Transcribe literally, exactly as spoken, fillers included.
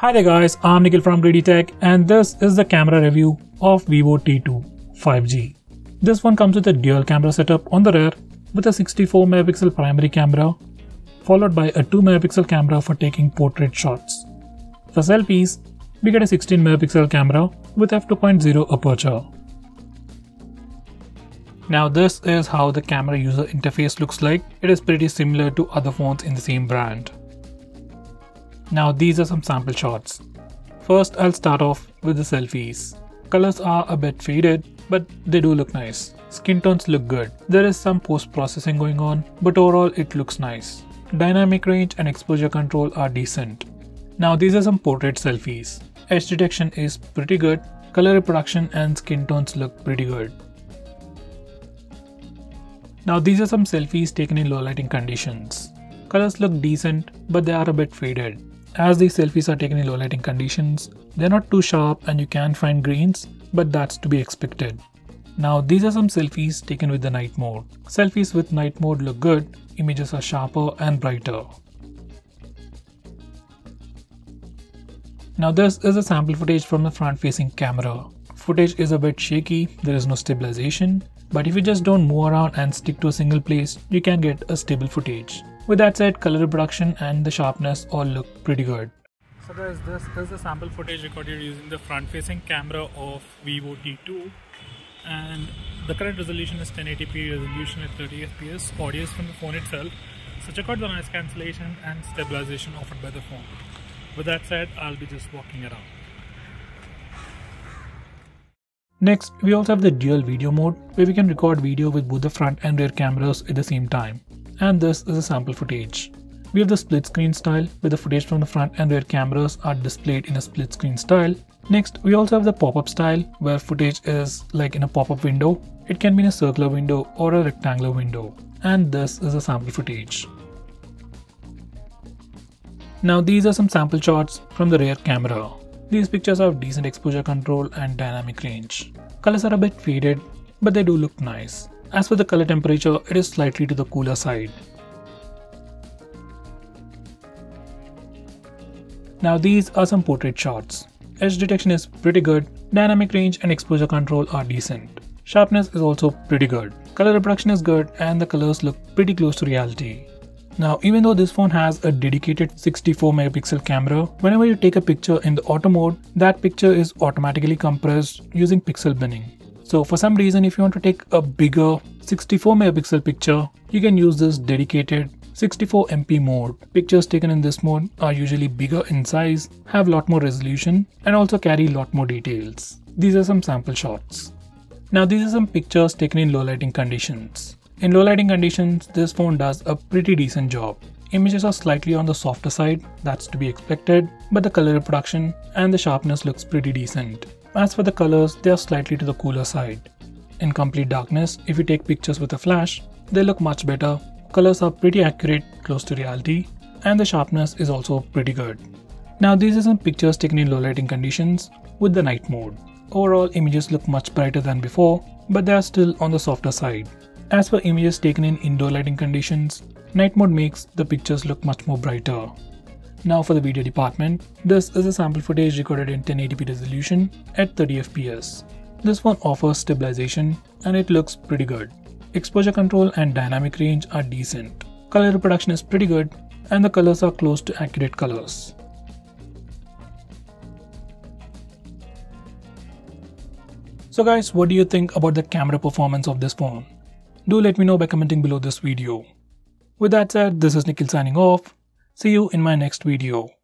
Hi there guys, I'm Nikhil from GreedyTech and this is the camera review of Vivo T two five G. This one comes with a dual camera setup on the rear with a sixty-four megapixel primary camera followed by a two megapixel camera for taking portrait shots. For selfies, we get a sixteen megapixel camera with f two point zero aperture. Now this is how the camera user interface looks like. It is pretty similar to other phones in the same brand. Now these are some sample shots. First I'll start off with the selfies. Colors are a bit faded, but they do look nice. Skin tones look good. There is some post-processing going on, but overall it looks nice. Dynamic range and exposure control are decent. Now these are some portrait selfies. Edge detection is pretty good. Color reproduction and skin tones look pretty good. Now these are some selfies taken in low lighting conditions. Colors look decent, but they are a bit faded. As these selfies are taken in low lighting conditions, they're not too sharp and you can find greens, but that's to be expected. Now these are some selfies taken with the night mode. Selfies with night mode look good, images are sharper and brighter. Now this is a sample footage from the front facing camera. Footage is a bit shaky, there is no stabilization, but if you just don't move around and stick to a single place, you can get a stable footage. With that said, color reproduction and the sharpness all look pretty good. So guys, this is the sample footage recorded using the front-facing camera of Vivo T two, and the current resolution is ten eighty p resolution at thirty F P S. Audio is from the phone itself, so check out the noise cancellation and stabilization offered by the phone. With that said, I'll be just walking around. Next, we also have the dual video mode where we can record video with both the front and rear cameras at the same time. And this is a sample footage. We have the split screen style where the footage from the front and rear cameras are displayed in a split screen style. Next, we also have the pop-up style where footage is like in a pop-up window. It can be in a circular window or a rectangular window. And this is a sample footage. Now these are some sample shots from the rear camera. These pictures have decent exposure control and dynamic range. Colors are a bit faded, but they do look nice. As for the color temperature, it is slightly to the cooler side. Now these are some portrait shots. Edge detection is pretty good, dynamic range and exposure control are decent. Sharpness is also pretty good. Color reproduction is good and the colors look pretty close to reality. Now even though this phone has a dedicated sixty-four megapixel camera, whenever you take a picture in the auto mode, that picture is automatically compressed using pixel binning. So for some reason, if you want to take a bigger sixty-four megapixel picture, you can use this dedicated sixty-four M P mode. Pictures taken in this mode are usually bigger in size, have a lot more resolution and also carry a lot more details. These are some sample shots. Now these are some pictures taken in low lighting conditions. In low lighting conditions, this phone does a pretty decent job. Images are slightly on the softer side, that's to be expected, but the color reproduction and the sharpness looks pretty decent. As for the colors, they are slightly to the cooler side. In complete darkness, if you take pictures with a flash, they look much better. Colors are pretty accurate, close to reality, and the sharpness is also pretty good. Now these are some pictures taken in low lighting conditions with the night mode. Overall, images look much brighter than before, but they are still on the softer side. As for images taken in indoor lighting conditions, night mode makes the pictures look much more brighter. Now for the video department, this is a sample footage recorded in ten eighty p resolution at thirty F P S. This one offers stabilization and it looks pretty good. Exposure control and dynamic range are decent. Color reproduction is pretty good and the colors are close to accurate colors. So guys, what do you think about the camera performance of this phone? Do let me know by commenting below this video. With that said, this is Nikhil signing off. See you in my next video.